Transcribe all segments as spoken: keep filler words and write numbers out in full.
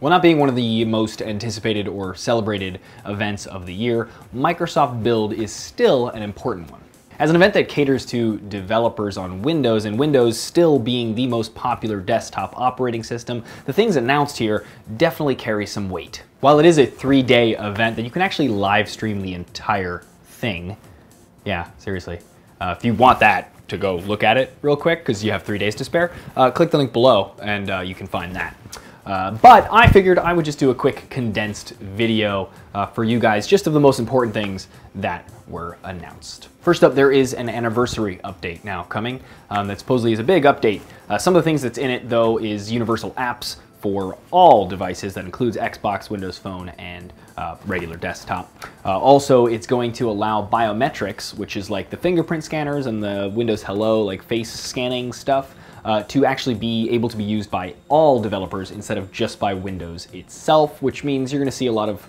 While not being one of the most anticipated or celebrated events of the year, Microsoft Build is still an important one. As an event that caters to developers on Windows, and Windows still being the most popular desktop operating system, the things announced here definitely carry some weight. While it is a three-day event that you can actually live stream the entire thing, yeah, seriously, uh, if you want that to go look at it real quick because you have three days to spare, uh, click the link below and uh, you can find that. Uh, but I figured I would just do a quick condensed video uh, for you guys, just of the most important things that were announced. First up, there is an anniversary update now coming um, that supposedly is a big update. Uh, some of the things that's in it, though, is universal apps for all devices. That includes Xbox, Windows Phone, and uh, regular desktop. Uh, also, it's going to allow biometrics, which is like the fingerprint scanners and the Windows Hello, like face scanning stuff, Uh, to actually be able to be used by all developers instead of just by Windows itself, which means you're going to see a lot of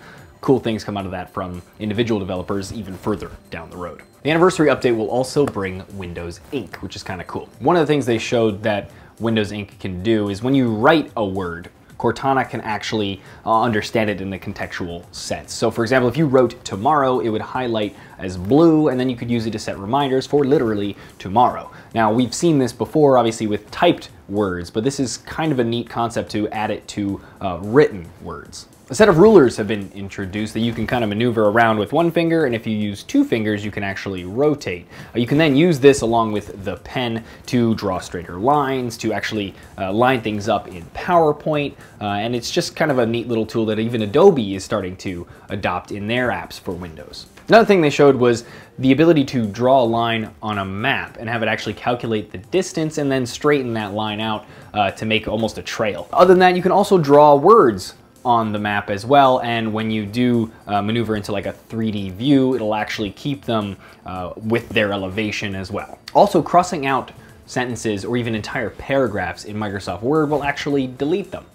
cool things come out of that from individual developers even further down the road. The anniversary update will also bring Windows Ink, which is kind of cool. One of the things they showed that Windows Ink can do is when you write a word, Cortana can actually uh, understand it in a contextual sense. So for example, if you wrote tomorrow, it would highlight as blue, and then you could use it to set reminders for literally tomorrow. Now, we've seen this before, obviously, with typed words, but this is kind of a neat concept to add it to uh, written words. A set of rulers have been introduced that you can kind of maneuver around with one finger, and if you use two fingers, you can actually rotate. You can then use this along with the pen to draw straighter lines, to actually uh, line things up in PowerPoint, uh, and it's just kind of a neat little tool that even Adobe is starting to adopt in their apps for Windows. Another thing they showed was the ability to draw a line on a map and have it actually calculate the distance and then straighten that line out uh, to make almost a trail. Other than that, you can also draw words on the map as well, and when you do uh, maneuver into like a three D view, it'll actually keep them uh, with their elevation as well. Also, crossing out sentences or even entire paragraphs in Microsoft Word will actually delete them.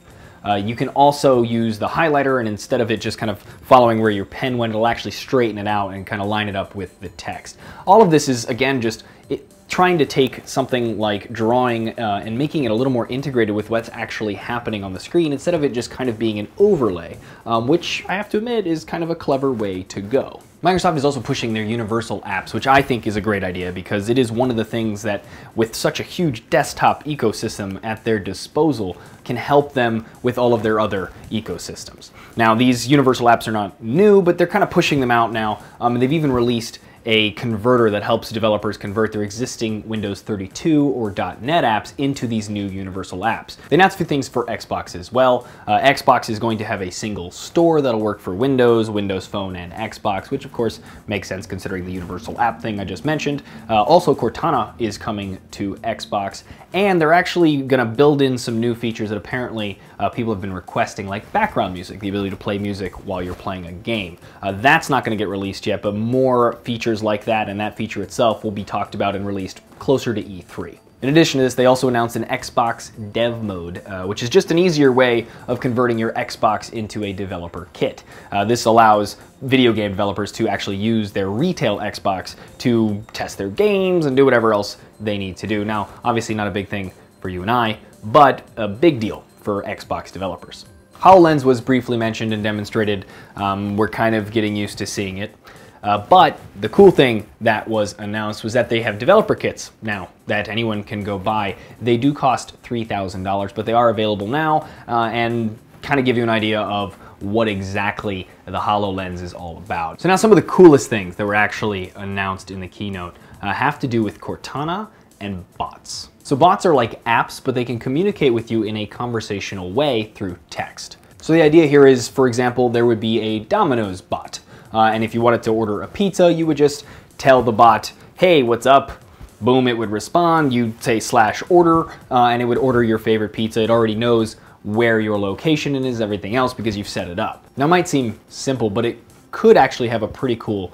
Uh, you can also use the highlighter, and instead of it just kind of following where your pen went, it'll actually straighten it out and kind of line it up with the text. All of this is, again, just it, trying to take something like drawing uh, and making it a little more integrated with what's actually happening on the screen instead of it just kind of being an overlay, um, which I have to admit is kind of a clever way to go. Microsoft is also pushing their universal apps, which I think is a great idea because it is one of the things that, with such a huge desktop ecosystem at their disposal, can help them with all of their other ecosystems. Now, these universal apps are not new, but they're kind of pushing them out now. Um, they've even released a converter that helps developers convert their existing Windows thirty-two or dot net apps into these new universal apps. They announced a few things for Xbox as well. Uh, Xbox is going to have a single store that'll work for Windows, Windows Phone, and Xbox, which of course makes sense considering the universal app thing I just mentioned. Uh, also, Cortana is coming to Xbox, and they're actually gonna build in some new features that apparently uh, people have been requesting, like background music, the ability to play music while you're playing a game. Uh, that's not gonna get released yet, but more features like that, and that feature itself will be talked about and released closer to E three. In addition to this, they also announced an Xbox Dev Mode, uh, which is just an easier way of converting your Xbox into a developer kit. Uh, this allows video game developers to actually use their retail Xbox to test their games and do whatever else they need to do. Now, obviously not a big thing for you and I, but a big deal for Xbox developers. HoloLens was briefly mentioned and demonstrated. Um, we're kind of getting used to seeing it. Uh, but the cool thing that was announced was that they have developer kits now that anyone can go buy. They do cost three thousand dollars, but they are available now uh, and kind of give you an idea of what exactly the HoloLens is all about. So now some of the coolest things that were actually announced in the keynote uh, have to do with Cortana and bots. So bots are like apps, but they can communicate with you in a conversational way through text. So the idea here is, for example, there would be a Domino's bot. Uh, and if you wanted to order a pizza, you would just tell the bot, hey, what's up? Boom, it would respond. You'd say slash order, uh, and it would order your favorite pizza. It already knows where your location is, everything else, because you've set it up. Now, it might seem simple, but it could actually have a pretty cool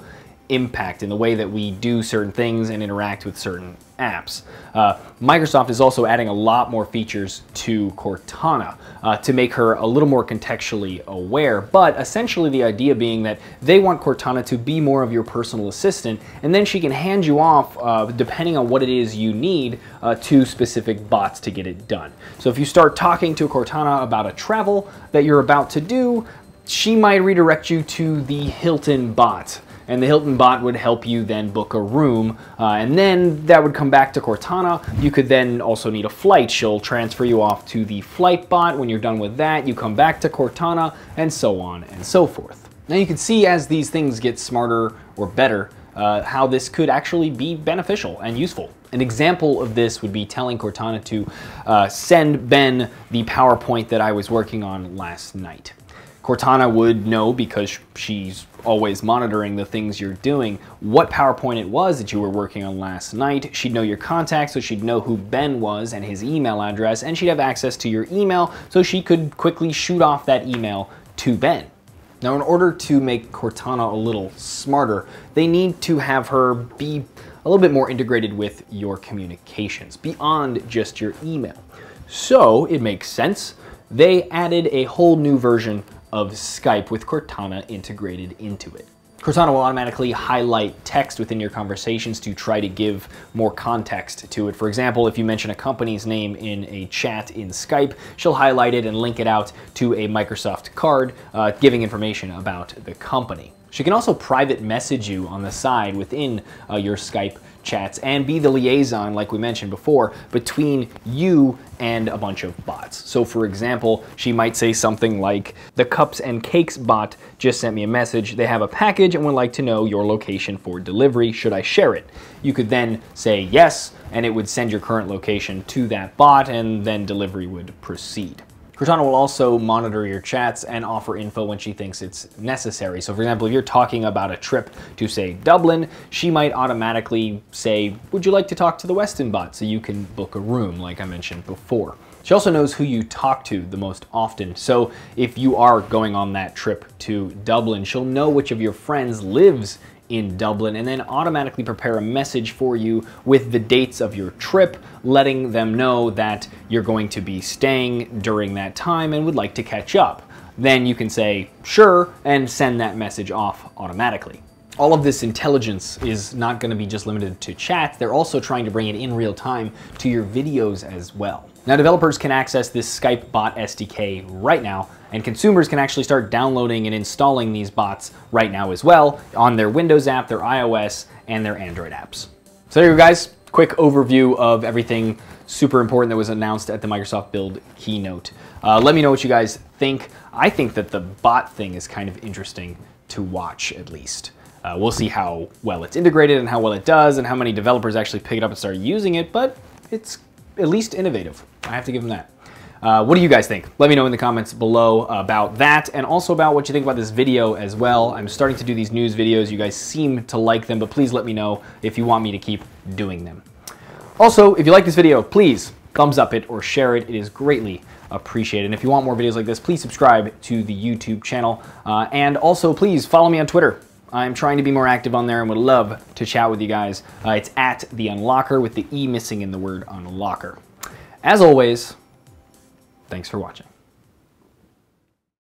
impact in the way that we do certain things and interact with certain apps. Uh, Microsoft is also adding a lot more features to Cortana uh, to make her a little more contextually aware, but essentially the idea being that they want Cortana to be more of your personal assistant, and then she can hand you off, uh, depending on what it is you need, uh, to specific bots to get it done. So if you start talking to Cortana about a travel that you're about to do, she might redirect you to the Hilton bot. And the Hilton bot would help you then book a room, uh, and then that would come back to Cortana. You could then also need a flight. She'll transfer you off to the flight bot. When you're done with that, you come back to Cortana, and so on and so forth. Now you can see as these things get smarter or better, uh, how this could actually be beneficial and useful. An example of this would be telling Cortana to uh, send Ben the PowerPoint that I was working on last night. Cortana would know, because she's always monitoring the things you're doing, what PowerPoint it was that you were working on last night. She'd know your contacts, so she'd know who Ben was and his email address, and she'd have access to your email, so she could quickly shoot off that email to Ben. Now, in order to make Cortana a little smarter, they need to have her be a little bit more integrated with your communications, beyond just your email. So it makes sense. They added a whole new version of Skype with Cortana integrated into it. Cortana will automatically highlight text within your conversations to try to give more context to it. For example, if you mention a company's name in a chat in Skype, she'll highlight it and link it out to a Microsoft card, uh, giving information about the company. She can also private message you on the side within uh, your Skype chats and be the liaison, like we mentioned before, between you and a bunch of bots. So for example, she might say something like, the cups and cakes bot just sent me a message. They have a package and would like to know your location for delivery. Should I share it? You could then say yes, and it would send your current location to that bot, and then delivery would proceed. Cortana will also monitor your chats and offer info when she thinks it's necessary. So for example, if you're talking about a trip to, say, Dublin, she might automatically say, would you like to talk to the Weston bot? So you can book a room, like I mentioned before. She also knows who you talk to the most often. So if you are going on that trip to Dublin, she'll know which of your friends lives in Dublin, and then automatically prepare a message for you with the dates of your trip, letting them know that you're going to be staying during that time and would like to catch up. Then you can say, sure, and send that message off automatically. All of this intelligence is not going to be just limited to chat. They're also trying to bring it in real time to your videos as well. Now, developers can access this Skype bot S D K right now, and consumers can actually start downloading and installing these bots right now as well on their Windows app, their iOS, and their Android apps. So there you go, guys. Quick overview of everything super important that was announced at the Microsoft Build keynote. Uh, let me know what you guys think. I think that the bot thing is kind of interesting to watch, at least. Uh, we'll see how well it's integrated and how well it does and how many developers actually pick it up and start using it, but it's at least innovative. I have to give them that. Uh, what do you guys think? Let me know in the comments below about that, and also about what you think about this video as well. I'm starting to do these news videos. You guys seem to like them, but please let me know if you want me to keep doing them. Also, if you like this video, please thumbs up it or share it. It is greatly appreciated. And if you want more videos like this, please subscribe to the YouTube channel. Uh, and also, please follow me on Twitter. I'm trying to be more active on there and would love to chat with you guys. Uh, it's at TheUnlockr, with the E missing in the word unlocker. As always, thanks for watching.